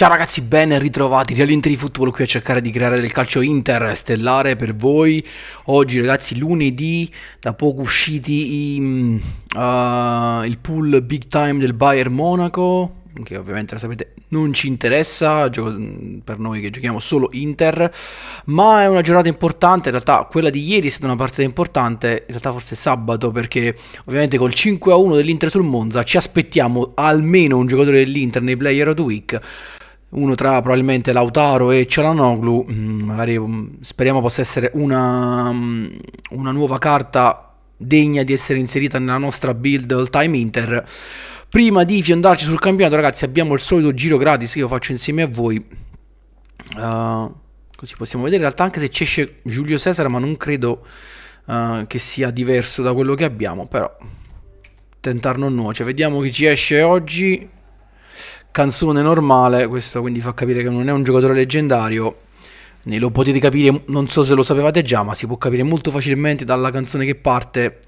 Ciao ragazzi, ben ritrovati, Realinteri Football qui a cercare di creare del calcio interstellare per voi. Oggi ragazzi, lunedì, da poco usciti il pool big time del Bayern Monaco, che ovviamente lo sapete non ci interessa per noi che giochiamo solo Inter, ma è una giornata importante. In realtà quella di ieri è stata una partita importante, in realtà forse sabato, perché ovviamente col 5-1 dell'Inter sul Monza ci aspettiamo almeno un giocatore dell'Inter nei Player of the Week, uno tra probabilmente Lautaro e Çalhanoğlu. Magari speriamo possa essere una nuova carta degna di essere inserita nella nostra build all time Inter. Prima di fiondarci sul campionato ragazzi, abbiamo il solito giro gratis che io faccio insieme a voi, così possiamo vedere in realtà anche se ci esce Giulio Cesare, ma non credo che sia diverso da quello che abbiamo, però tentar non nuoce. Vediamo chi ci esce oggi. Canzone normale, questo quindi fa capire che non è un giocatore leggendario, ne lo potete capire, non so se lo sapevate già, ma si può capire molto facilmente dalla canzone che parte.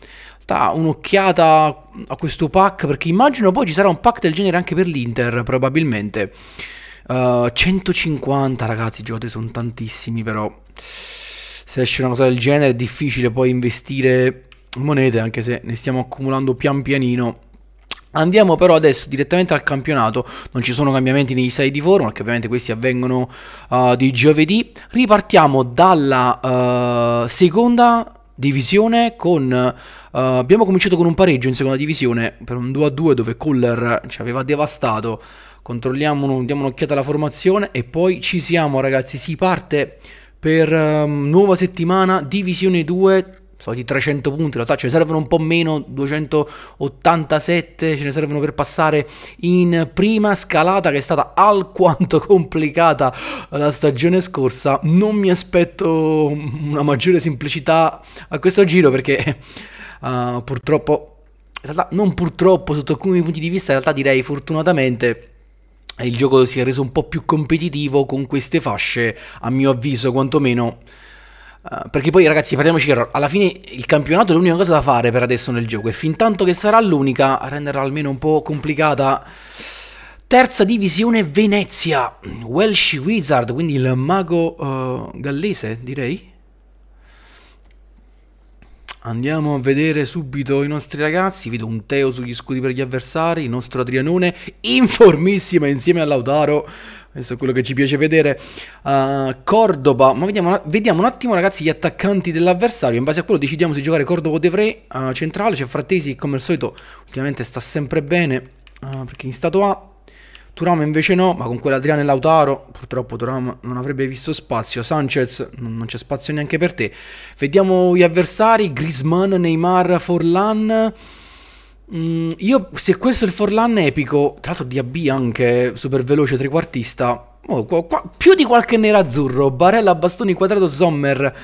Da un'occhiata a questo pack, perché immagino poi ci sarà un pack del genere anche per l'Inter probabilmente. 150 ragazzi, i giocatori sono tantissimi, però se esce una cosa del genere è difficile poi investire monete, anche se ne stiamo accumulando pian pianino. Andiamo però adesso direttamente al campionato. Non ci sono cambiamenti negli stati di forma, perché ovviamente questi avvengono di giovedì. Ripartiamo dalla seconda divisione con abbiamo cominciato con un pareggio in seconda divisione per un 2-2 dove Kohler ci aveva devastato. Controlliamo, diamo un'occhiata alla formazione e poi ci siamo ragazzi. Si parte per nuova settimana, divisione 2. Sono di 300 punti, in realtà ce ne servono un po' meno, 287 ce ne servono per passare in prima scalata, che è stata alquanto complicata la stagione scorsa. Non mi aspetto una maggiore semplicità a questo giro, perché purtroppo, in realtà non purtroppo sotto alcuni punti di vista, in realtà direi fortunatamente, il gioco si è reso un po' più competitivo con queste fasce, a mio avviso quantomeno. Perché poi ragazzi, parliamoci chiaro, alla fine il campionato è l'unica cosa da fare per adesso nel gioco, e fin tanto che sarà l'unica, a renderla almeno un po' complicata. Terza divisione, Venezia, Welsh Wizard, quindi il mago gallese direi. Andiamo a vedere subito i nostri ragazzi. Vedo un Teo sugli scudi per gli avversari, il nostro Adrianone in formissima insieme a Lautaro. Questo è quello che ci piace vedere. Cordoba, ma vediamo un attimo ragazzi gli attaccanti dell'avversario. In base a quello decidiamo se giocare Cordoba o De Vrij centrale. C'è Fratesi, come al solito ultimamente sta sempre bene perché in stato A. Thuram invece no, ma con quell'Adriano e Lautaro purtroppo Thuram non avrebbe visto spazio. Sanchez, non c'è spazio neanche per te. Vediamo gli avversari: Griezmann, Neymar, Forlan. Io, se questo è il Forlan epico, tra l'altro DAB anche super veloce trequartista, più di qualche nerazzurro, Barella, Bastoni, Quadrado, Sommer,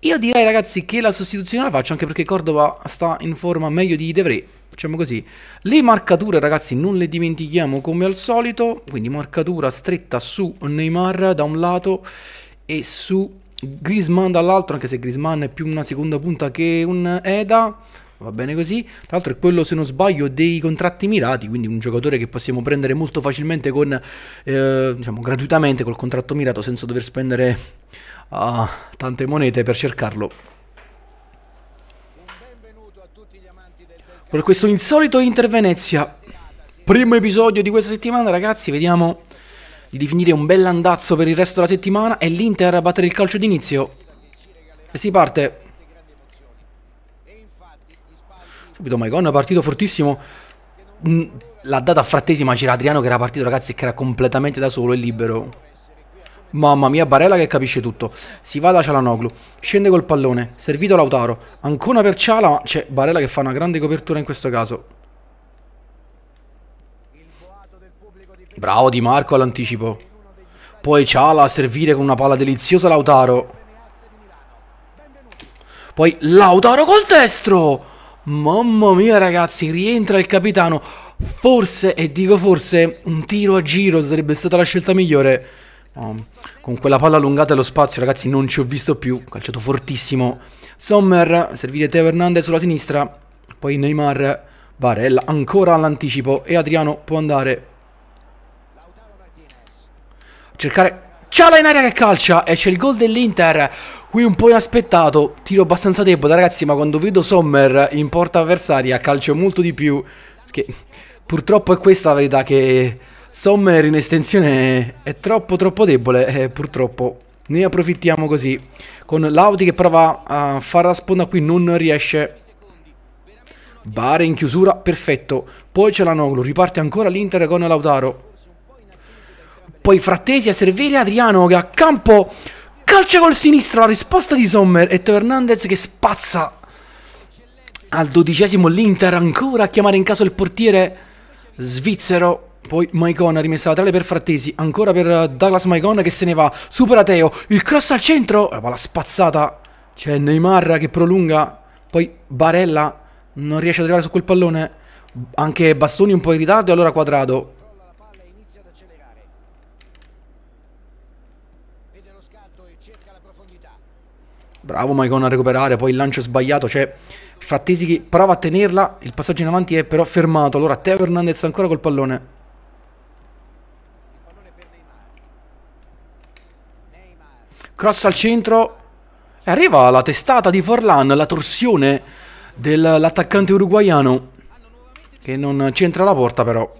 io direi ragazzi che la sostituzione la faccio, anche perché Cordoba sta in forma meglio di De Vrij. Facciamo così. Le marcature ragazzi non le dimentichiamo come al solito, quindi marcatura stretta su Neymar da un lato e su Griezmann dall'altro, anche se Griezmann è più una seconda punta che un Eda. Va bene così. Tra l'altro è quello, se non sbaglio, dei contratti mirati, quindi un giocatore che possiamo prendere molto facilmente con, diciamo, gratuitamente col contratto mirato, senza dover spendere tante monete per cercarlo. Per questo insolito Inter Venezia, primo episodio di questa settimana ragazzi, vediamo di definire un bel andazzo per il resto della settimana e l'Inter a battere il calcio d'inizio. E si parte. Subito Maicon è partito fortissimo, l'ha data a Fratesi, ma c'era Adriano che era partito ragazzi, che era completamente da solo e libero. Mamma mia, Barella che capisce tutto. Si va da Çalhanoğlu, scende col pallone, servito Lautaro, ancora per Ciala, ma c'è Barella che fa una grande copertura in questo caso. Bravo Di Marco all'anticipo, poi Ciala a servire con una palla deliziosa Lautaro, poi Lautaro col destro. Mamma mia ragazzi, rientra il capitano. Forse, e dico forse, un tiro a giro sarebbe stata la scelta migliore. Con quella palla allungata allo spazio ragazzi non ci ho visto più. Calciato fortissimo Sommer, servire Teo Hernandez sulla sinistra, poi Neymar, Barella ancora all'anticipo e Adriano può andare. cercare Çalha in aria che calcia e c'è il gol dell'Inter. Qui un po' inaspettato, tiro abbastanza debole ragazzi, ma quando vedo Sommer in porta avversaria calcio molto di più, perché purtroppo è questa la verità, che Sommer in estensione è troppo debole e purtroppo ne approfittiamo così, con Lauti che prova a fare la sponda, qui non riesce. Bare in chiusura, perfetto. Poi c'è Çalhanoğlu, riparte ancora l'Inter con Lautaro, poi Fratesi a servire Adriano che a campo calcia col sinistro, la risposta di Sommer e Teo Hernandez che spazza al 12º l'Inter, ancora a chiamare in caso il portiere svizzero. Poi Maicon ha rimessa laterale per Fratesi, ancora per Douglas Maicon che se ne va, supera Teo, il cross al centro, la spazzata, c'è Neymar che prolunga, poi Barella non riesce ad arrivare su quel pallone, anche Bastoni un po' in ritardo e allora Quadrado. Bravo Maicon a recuperare, poi il lancio sbagliato, c'è Fratesi che prova a tenerla, il passaggio in avanti è però fermato, allora Teo Hernandez ancora col pallone. Cross al centro e arriva la testata di Forlan, la torsione dell'attaccante uruguaiano che non c'entra la porta però.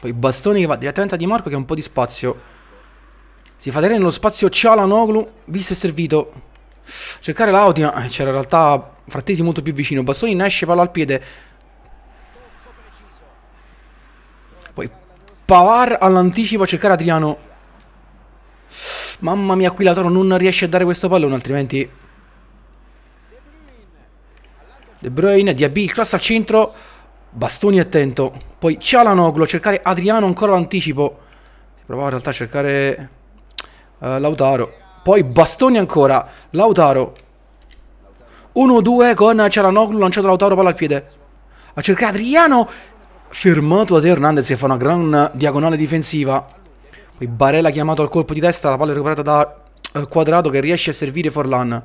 Poi Bastoni che va direttamente a Di Marco che ha un po' di spazio, si fa tenere nello spazio Çalhanoğlu, visto e servito, cercare l'audio, c'era in realtà Fratesi molto più vicino, Bastoni nasce palla al piede, poi Pavard all'anticipo a cercare Adriano, mamma mia qui Lautaro non riesce a dare questo pallone, altrimenti De Bruyne, Diaby, il cross al centro, Bastoni attento, poi Çalhanoğlu a cercare Adriano ancora all'anticipo, si prova in realtà a cercare Lautaro, poi Bastoni ancora Lautaro, 1-2 con Çalhanoğlu, lanciato Lautaro palla al piede a cercare Adriano, fermato da Teo Hernandez che fa una gran diagonale difensiva, poi Barella chiamato al colpo di testa, la palla è recuperata da Quadrado che riesce a servire Forlan,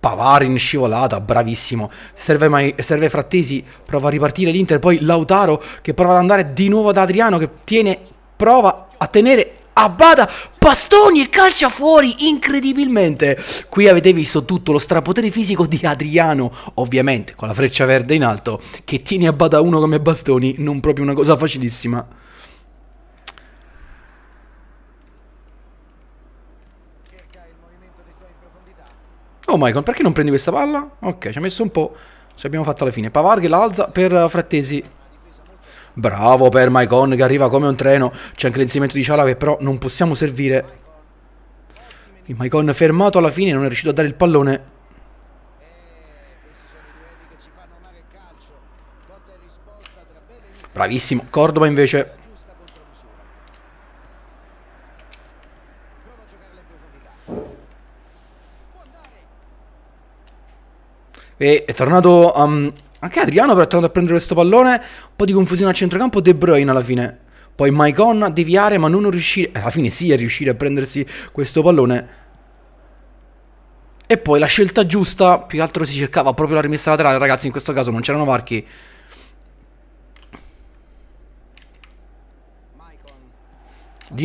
Pavard in scivolata, bravissimo, serve Fratesi, prova a ripartire l'Inter, poi Lautaro che prova ad andare di nuovo da Adriano che prova a tenere a bada Bastoni e calcia fuori incredibilmente. Qui avete visto tutto lo strapotere fisico di Adriano, ovviamente con la freccia verde in alto, che tiene a bada uno come Bastoni, non proprio una cosa facilissima. Oh Maicon, perché non prendi questa palla? Ok, ci ha messo un po', ci abbiamo fatto alla fine. Pavard che la alza per Fratesi, bravo per Maicon che arriva come un treno, c'è anche l'inserimento di Çalhanoğlu che però non possiamo servire, il Maicon fermato alla fine, non è riuscito a dare il pallone, bravissimo Cordoba invece, e è tornato a anche Adriano però è tornato a prendere questo pallone, un po' di confusione al centrocampo, De Bruyne alla fine, poi Maicon a deviare ma non riuscire, alla fine sì è riuscire a prendersi questo pallone, e poi la scelta giusta, più che altro si cercava proprio la rimessa laterale ragazzi, in questo caso non c'erano varchi.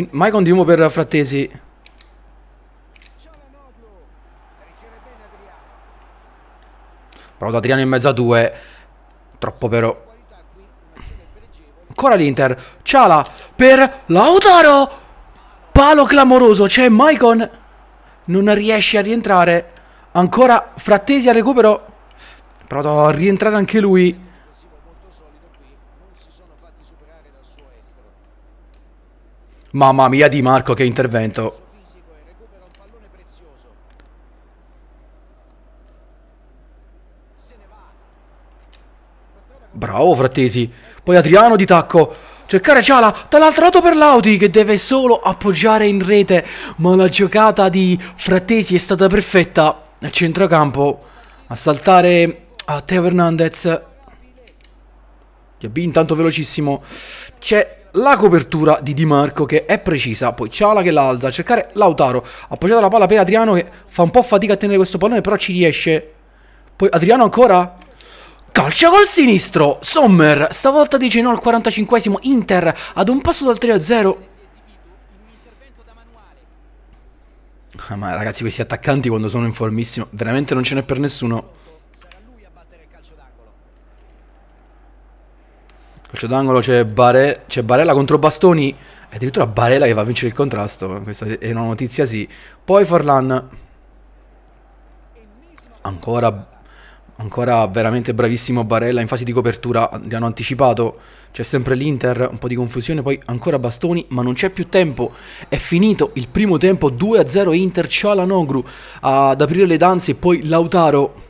Maicon di nuovo per Fratesi, però Adriano in mezzo a due, troppo però. Ancora l'Inter, Çalha per Lautaro, palo clamoroso, c'è Maicon, non riesce a rientrare, ancora Fratesi a recupero, però a rientrare anche lui. Mamma mia Di Marco che intervento. Bravo Fratesi, poi Adriano di tacco, cercare Çalha dall'altro lato per Lauti che deve solo appoggiare in rete, ma la giocata di Fratesi è stata perfetta nel centrocampo a saltare a Teo Hernandez. Diaby intanto velocissimo, c'è la copertura di Di Marco che è precisa, poi Çalha che la alza a cercare Lautaro, appoggiata la palla per Adriano che fa un po' fatica a tenere questo pallone però ci riesce, poi Adriano ancora Calcio col sinistro, Sommer, stavolta dice no al 45esimo, Inter ad un passo dal 3-0. Ma ragazzi, questi attaccanti quando sono in formissimo, veramente non ce n'è per nessuno. Calcio d'angolo, c'è Barella contro Bastoni, addirittura Barella che va a vincere il contrasto, questa è una notizia sì. Poi Forlan, ancora veramente bravissimo Barella in fase di copertura, li hanno anticipato, c'è sempre l'Inter, un po' di confusione, poi ancora Bastoni, ma non c'è più tempo, è finito il primo tempo, 2-0 Inter, Çalhanoğlu ad aprire le danze e poi Lautaro.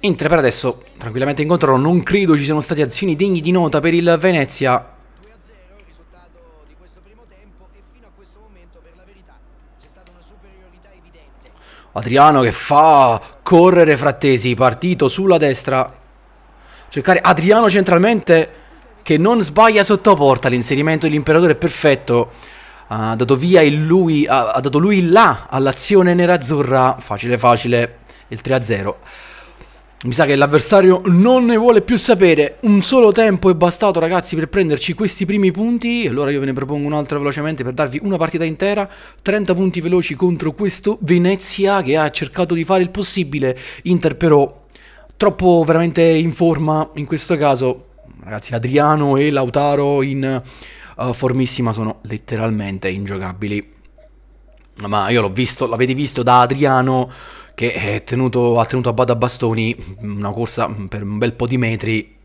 Inter per adesso tranquillamente in controllo, non credo ci siano state azioni degne di nota per il Venezia. Adriano che fa correre Fratesi, partito sulla destra, cercare Adriano centralmente che non sbaglia sotto porta, l'inserimento dell'imperatore è perfetto, ha dato via lui là all'azione nerazzurra, facile facile il 3-0. Mi sa che l'avversario non ne vuole più sapere, un solo tempo è bastato ragazzi per prenderci questi primi punti, e allora io ve ne propongo un'altra velocemente per darvi una partita intera, 30 punti veloci contro questo Venezia che ha cercato di fare il possibile, Inter però troppo veramente in forma in questo caso, ragazzi Adriano e Lautaro in formissima sono letteralmente ingiocabili. Ma io l'ho visto, l'avete visto da Adriano che è ha tenuto a bada Bastoni, una corsa per un bel po' di metri,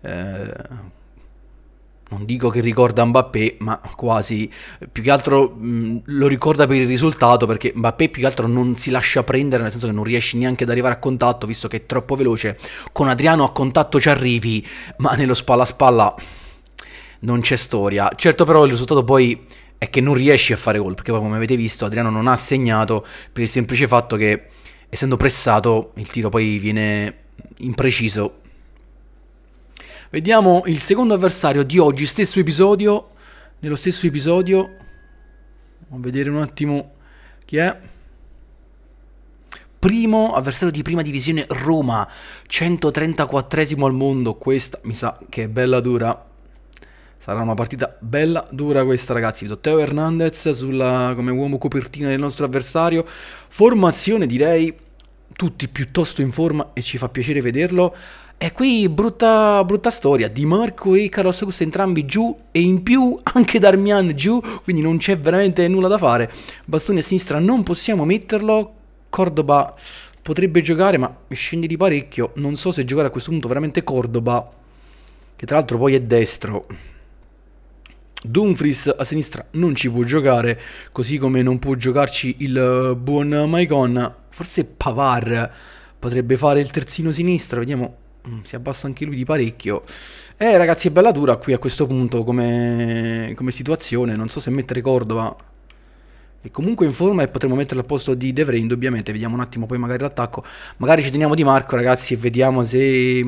non dico che ricorda Mbappé, ma quasi, più che altro lo ricorda per il risultato, perché Mbappé più che altro non si lascia prendere, nel senso che non riesci neanche ad arrivare a contatto, visto che è troppo veloce, con Adriano a contatto ci arrivi, ma nello spalla a spalla non c'è storia. Certo però il risultato poi è che non riesci a fare gol, perché poi come avete visto Adriano non ha segnato per il semplice fatto che essendo pressato il tiro poi viene impreciso. Vediamo il secondo avversario di oggi, stesso episodio, nello stesso episodio, andiamo a vedere un attimo chi è. Primo avversario di prima divisione Roma, 134esimo al mondo, questa mi sa che è bella dura. Sarà una partita bella dura questa ragazzi. Vedo Teo Hernandez come uomo copertina del nostro avversario. Formazione direi tutti piuttosto in forma e ci fa piacere vederlo. E qui brutta storia, Di Marco e Carlos Augusto entrambi giù e in più anche Darmian giù, quindi non c'è veramente nulla da fare. Bastoni a sinistra non possiamo metterlo, Cordoba potrebbe giocare ma scende di parecchio. Non so se giocare a questo punto veramente Cordoba, che tra l'altro poi è destro. Dumfries a sinistra non ci può giocare, così come non può giocarci il buon Maicon. Forse Pavard potrebbe fare il terzino sinistro, vediamo, si abbassa anche lui di parecchio. Ragazzi è bella dura qui a questo punto come situazione, non so se mettere Cordova, e comunque in forma e potremmo metterlo al posto di De Vrij indubbiamente. Vediamo un attimo poi magari l'attacco, magari ci teniamo Di Marco ragazzi e vediamo se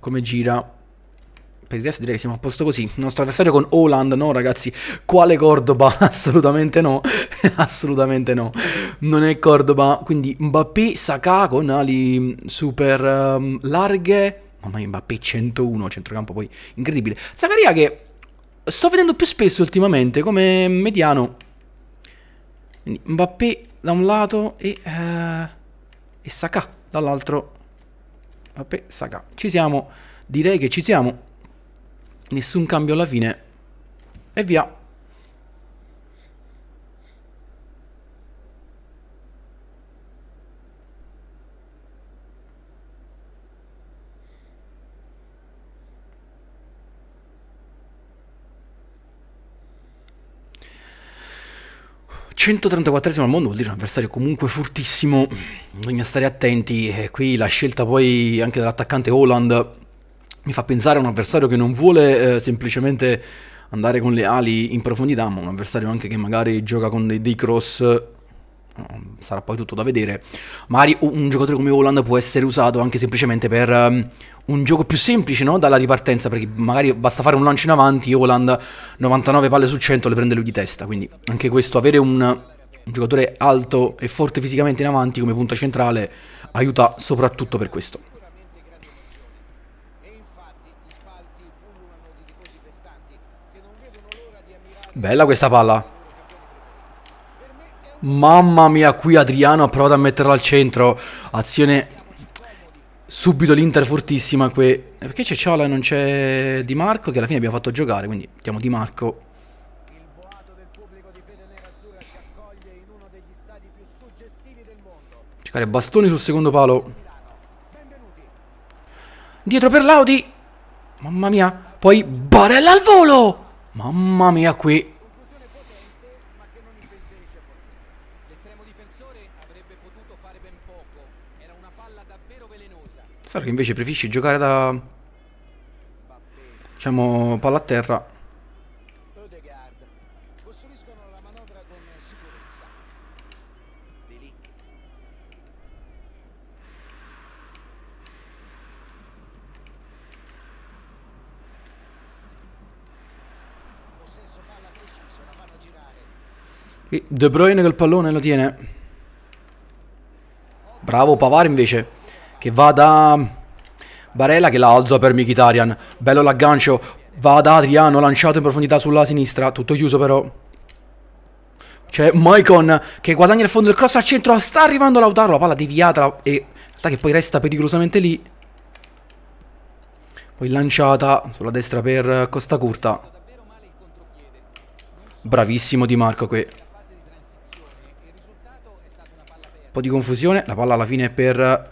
come gira. Per il resto direi che siamo a posto così. Il nostro avversario con Haaland, no ragazzi, quale Cordoba? Assolutamente no, assolutamente no, non è Cordoba. Quindi Mbappé, Xhaka con ali super larghe, mamma mia Mbappé 101, centrocampo poi incredibile. Zakaria che sto vedendo più spesso ultimamente come mediano, quindi Mbappé da un lato e Xhaka dall'altro. Mbappé, Xhaka, ci siamo, direi che ci siamo. Nessun cambio alla fine. E via. (134esimo al mondo vuol dire un avversario comunque fortissimo. Bisogna stare attenti. E qui la scelta poi anche dell'attaccante Haaland mi fa pensare a un avversario che non vuole semplicemente andare con le ali in profondità, ma un avversario anche che magari gioca con dei cross sarà poi tutto da vedere. Magari un giocatore come Haaland può essere usato anche semplicemente per un gioco più semplice, no? Dalla ripartenza, perché magari basta fare un lancio in avanti, Haaland 99 palle su 100 le prende lui di testa. Quindi anche questo, avere un giocatore alto e forte fisicamente in avanti come punta centrale aiuta soprattutto per questo. Bella questa palla. Mamma mia, qui Adriano ha provato a metterla al centro. Azione, subito l'Inter fortissima. Perché c'è Çalhanoğlu e non c'è Di Marco, che alla fine abbiamo fatto giocare, quindi mettiamo Di Marco. Cercare Bastoni sul secondo palo, dietro per Laudi. Mamma mia, poi Barella al volo. Mamma mia, qui sarà che invece preferisci giocare da, diciamo, palla a terra. De Bruyne col pallone lo tiene. Bravo Pavard invece, che va da Barella, che la alza per Mkhitaryan. Bello l'aggancio. Va da Adriano, lanciato in profondità sulla sinistra. Tutto chiuso però. C'è Maicon che guadagna il fondo del cross al centro. Sta arrivando Lautaro. La palla deviata e sta che poi resta pericolosamente lì. Poi lanciata sulla destra per Costa Curta. Bravissimo Di Marco qui. Un po' di confusione, la palla alla fine è per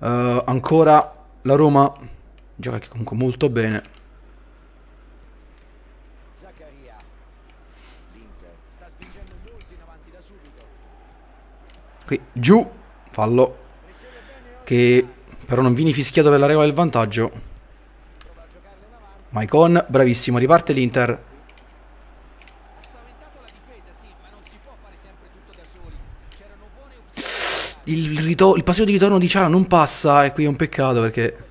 ancora la Roma. Gioca che comunque molto bene. Qui giù, fallo, che però non viene fischiato per la regola del vantaggio. Maicon, bravissimo, riparte l'Inter. Il passaggio di ritorno di Ciara non passa, e qui è un peccato perché...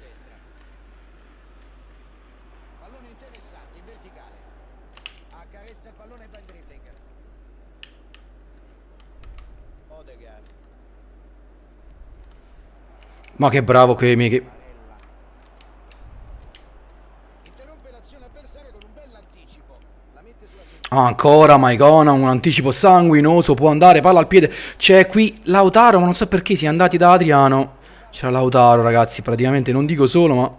Ma che bravo che Michi. Ancora Maicona, un anticipo sanguinoso, può andare, palla al piede. C'è qui Lautaro, ma non so perché si è andati da Adriano. C'era Lautaro, ragazzi, praticamente non dico solo, ma...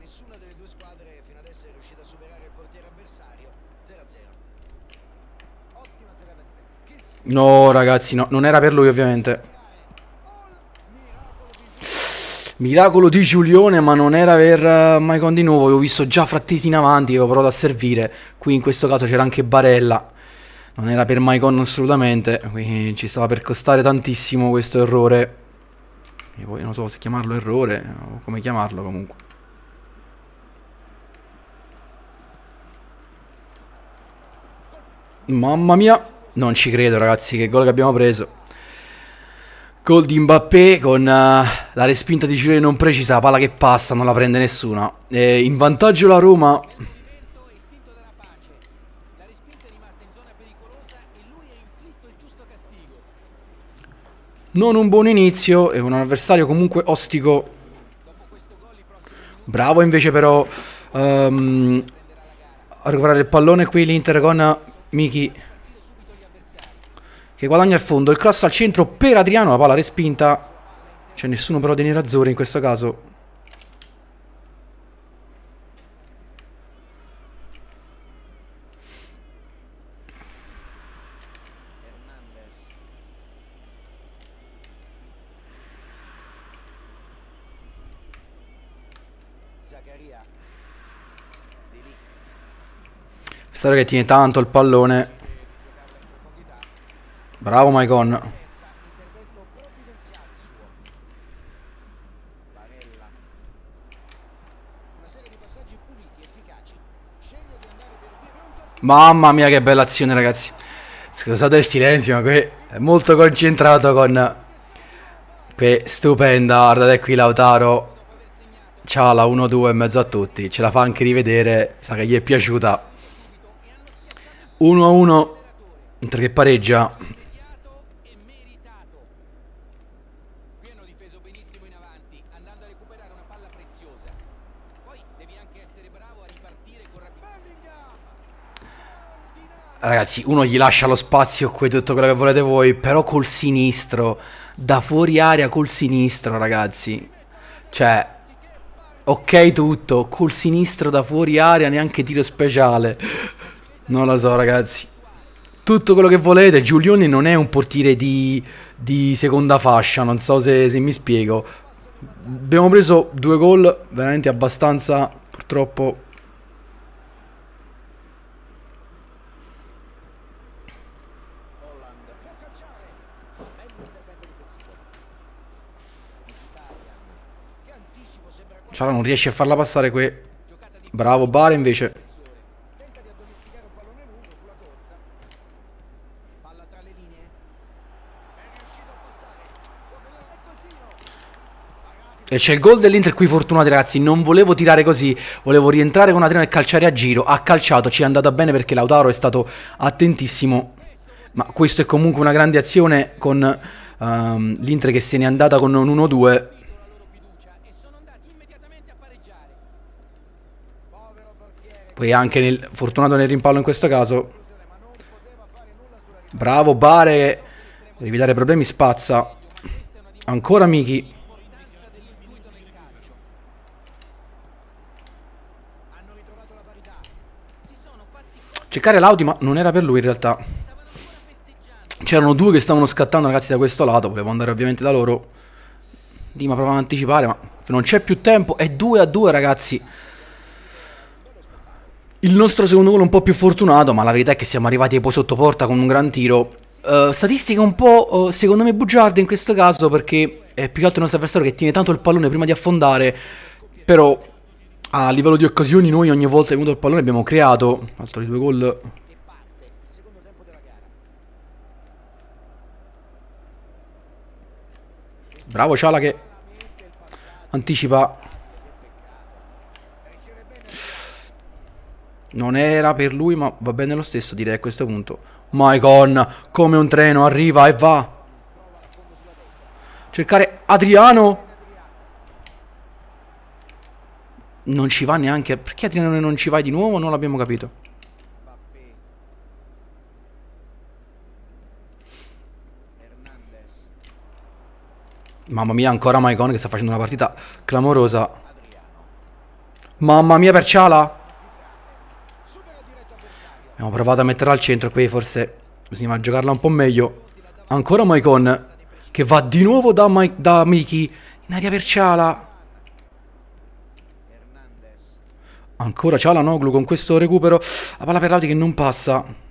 Nessuna delle due squadre fino adesso è riuscita a superare il portiere avversario. 0-0. Ottima tirata difensiva. No, ragazzi, no, non era per lui ovviamente. Miracolo di Giulione, ma non era per Maicon di nuovo. Avevo visto già Fratesi in avanti, avevo provato a servire. Qui in questo caso c'era anche Barella. Non era per Maicon assolutamente. Qui ci stava per costare tantissimo questo errore. E poi non so se chiamarlo errore o come chiamarlo comunque. Mamma mia, non ci credo ragazzi, che gol che abbiamo preso. Gol di Mbappé con la respinta di Giuliani non precisa, la palla che passa, non la prende nessuna. In vantaggio la Roma. Non un buon inizio, è un avversario comunque ostico. Bravo invece però a recuperare il pallone qui l'Inter con Michi, che guadagna il fondo, il cross al centro per Adriano, la palla respinta. C'è nessuno però dei nerazzurri in questo caso. Sarà che tiene tanto il pallone. Bravo Maicon. Mamma mia che bella azione ragazzi. Scusate il silenzio ma qui è molto concentrato con... Qui stupenda, guardate qui Lautaro. C'ha la 1-2 in mezzo a tutti. Ce la fa anche rivedere, sa che gli è piaciuta. 1-1 mentre che pareggia. Ragazzi, uno gli lascia lo spazio qui, tutto quello che volete voi, però col sinistro, da fuori aria col sinistro, ragazzi. Cioè, ok tutto, col sinistro da fuori aria, neanche tiro speciale. Non lo so, ragazzi. Tutto quello che volete, Giuliani non è un portiere di seconda fascia, non so se mi spiego. Abbiamo preso 2 gol, veramente abbastanza, purtroppo... Non riesce a farla passare qui. Bravo Bare invece. E c'è il gol dell'Inter qui, fortunati ragazzi. Non volevo tirare così, volevo rientrare con Adriano e calciare a giro. Ha calciato, ci è andata bene perché Lautaro è stato attentissimo. Ma questo è comunque una grande azione con l'Inter che se n'è andata con un 1-2. E anche fortunato nel rimpallo in questo caso. Bravo Bare, per evitare problemi spazza. Ancora Miki. Cercare l'Audi ma non era per lui in realtà. C'erano 2 che stavano scattando ragazzi da questo lato. Volevo andare ovviamente da loro. Dima prova ad anticipare ma non c'è più tempo. È 2-2 ragazzi. Il nostro secondo gol un po' più fortunato, ma la verità è che siamo arrivati un po' sotto porta con un gran tiro. Statistiche un po' secondo me bugiarde in questo caso, perché è più che altro il nostro avversario che tiene tanto il pallone prima di affondare. Però a livello di occasioni noi ogni volta che abbiamo avuto il pallone abbiamo creato altri 2 gol. Bravo Ciala che anticipa. Non era per lui ma va bene lo stesso direi a questo punto. Maicon come un treno arriva e va. Cercare Adriano. Non ci va neanche. Perché Adriano non ci vai di nuovo? Non l'abbiamo capito. Mamma mia ancora Maicon che sta facendo una partita clamorosa. Mamma mia per Ciala. Abbiamo provato a metterla al centro qui, forse bisognava giocarla un po' meglio. Ancora Maicon che va di nuovo da Miki in aria per Ciala. Ancora Çalhanoğlu con questo recupero. La palla per Lautaro che non passa.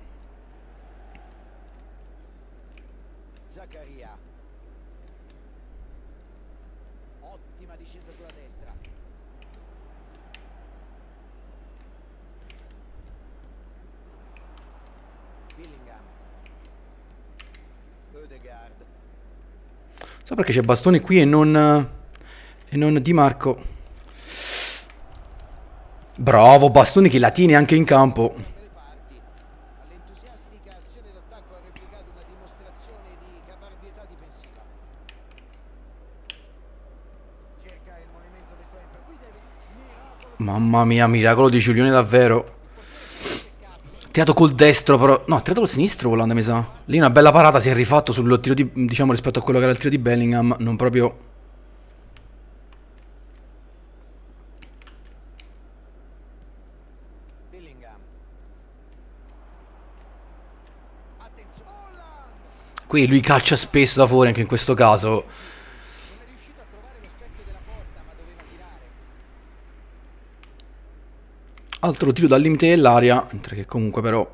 So perché c'è Bastoni qui e non Di Marco. Bravo Bastoni che la tiene anche in campo. Mamma mia, miracolo di Giuliani davvero. Tirato col destro però. No, tirato col sinistro Forlan mi sa. Lì una bella parata, si è rifatto sul tiro di, diciamo rispetto a quello che era il tiro di Bellingham. Non proprio. Bellingham. Qui lui calcia spesso da fuori anche in questo caso. Altro tiro dal limite dell'aria, mentre che comunque però...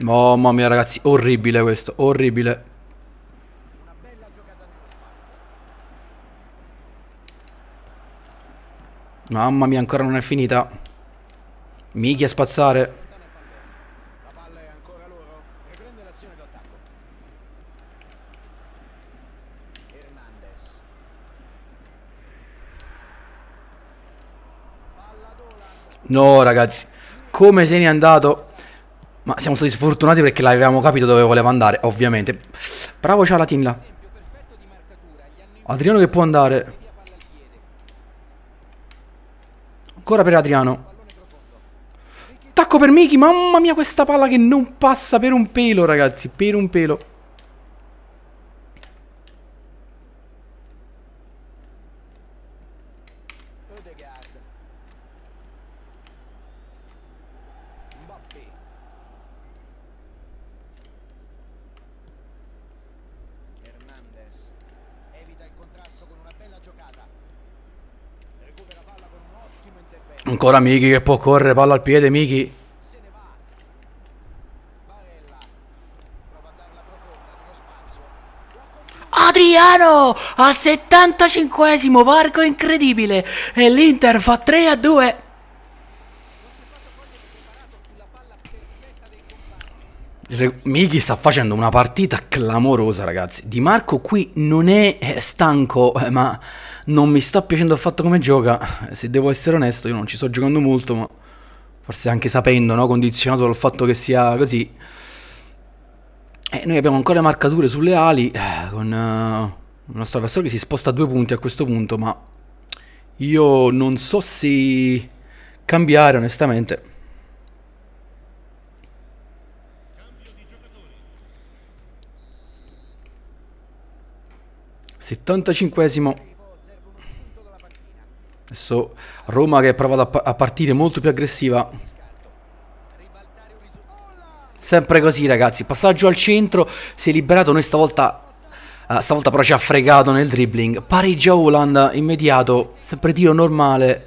Mamma mia ragazzi, orribile questo, orribile. Una bella giocata nello spazio. Mamma mia, ancora non è finita. Mighi a spazzare. La palla è ancora loro. Riprende l'azione d'attacco. Hernandez. No, ragazzi, come se n'è andato. Ma siamo stati sfortunati perché l'avevamo capito dove voleva andare, ovviamente. Bravo Çalhanoğlu là. Adriano che può andare. Ancora per Adriano. Attacco per Miki. Mamma mia, questa palla che non passa per un pelo, ragazzi. Per un pelo. Ancora Miki che può correre, palla al piede, Miki. Se ne va. Barella. Prova a darla profonda nello spazio. Adriano al 75esimo, varco incredibile. E l'Inter fa 3-2. Miki sta facendo una partita clamorosa, ragazzi. Di Marco qui non è stanco, ma non mi sta piacendo affatto come gioca. Se devo essere onesto, io non ci sto giocando molto, ma forse anche sapendo, no? Condizionato dal fatto che sia così. Noi abbiamo ancora le marcature sulle ali, con il nostro avversario che si sposta a 2 punti a questo punto, ma io non so se cambiare, onestamente. '75esimo. Adesso Roma che prova a partire molto più aggressiva. Sempre così, ragazzi. Passaggio al centro. Si è liberato noi stavolta. Stavolta però ci ha fregato nel dribbling. Pareggia Haaland immediato. Sempre tiro normale.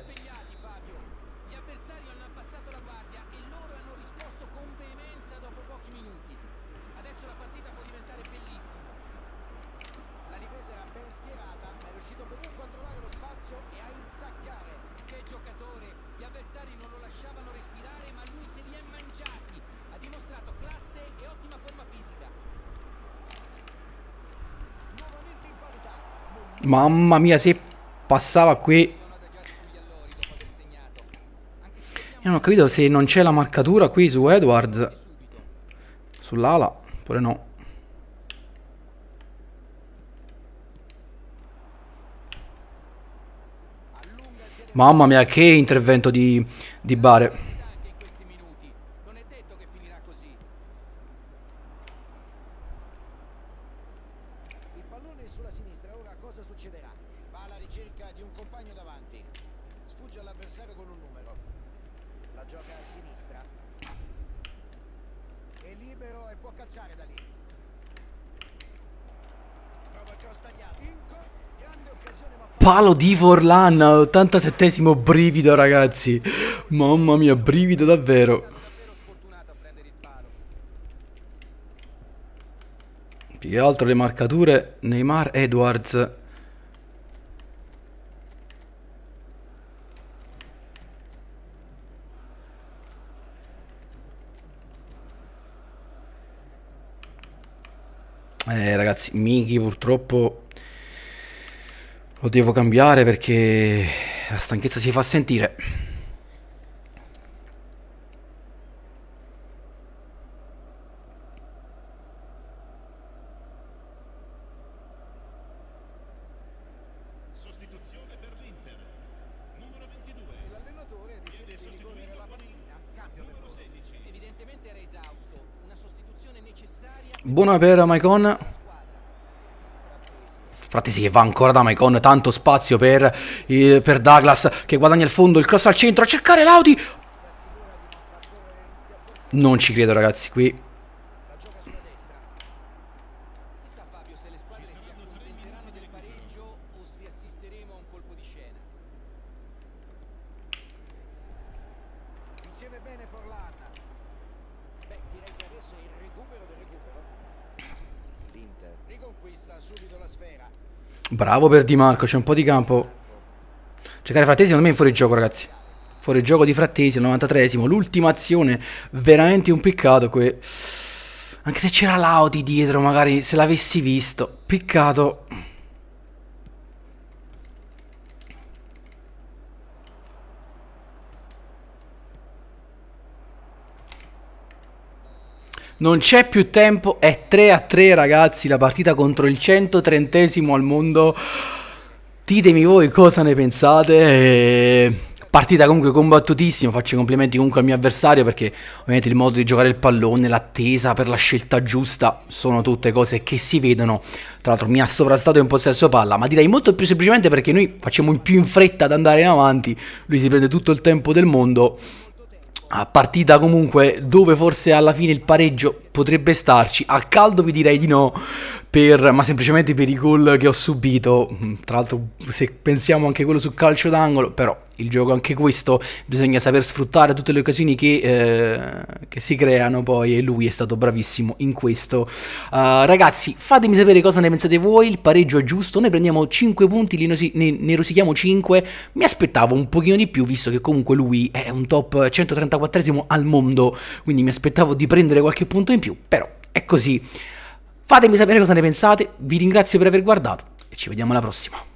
Mamma mia, se passava qui. Io non ho capito se non c'è la marcatura qui su Edwards. Sull'ala, oppure no. Mamma mia, che intervento di Bare. Palo di Forlan, 87esimo, brivido, ragazzi. Mamma mia, brivido davvero. Più che altro le marcature Neymar Edwards. Ragazzi, Miki purtroppo lo devo cambiare perché la stanchezza si fa sentire. Sostituzione per l'Inter. Numero 22. L'allenatore decide di ricorrere alla panellina. Cambio numero 16. Evidentemente era esausto. Una sostituzione necessaria. Buona per Maicon. Fratesi che va ancora da Maicon, tanto spazio per Douglas che guadagna il fondo, il cross al centro, a cercare Lauti. Non ci credo, ragazzi, qui. Bravo per Di Marco, c'è un po' di campo. Cercare Fratesi secondo me è fuori gioco, ragazzi. Fuori gioco di Fratesi al 93esimo. L'ultima azione, veramente un peccato. Anche se c'era Lauti dietro, magari se l'avessi visto. Peccato. Non c'è più tempo. È 3-3, ragazzi, la partita contro il 130esimo al mondo. Ditemi voi cosa ne pensate. Partita comunque combattutissima, faccio i complimenti comunque al mio avversario perché ovviamente il modo di giocare il pallone, l'attesa per la scelta giusta, sono tutte cose che si vedono. Tra l'altro mi ha sovrastato in possesso palla, ma direi molto più semplicemente perché noi facciamo più in fretta ad andare in avanti, lui si prende tutto il tempo del mondo. Partita comunque dove forse alla fine il pareggio potrebbe starci. A caldo vi direi di no, ma semplicemente per i gol che ho subito. Tra l'altro se pensiamo anche quello sul calcio d'angolo, però il gioco anche questo, bisogna saper sfruttare tutte le occasioni che si creano poi, e lui è stato bravissimo in questo. Ragazzi, fatemi sapere cosa ne pensate voi, il pareggio è giusto, noi prendiamo 5 punti, ne rosichiamo 5, mi aspettavo un pochino di più visto che comunque lui è un top 134esimo al mondo, quindi mi aspettavo di prendere qualche punto in più, però è così. Fatemi sapere cosa ne pensate, vi ringrazio per aver guardato e ci vediamo alla prossima.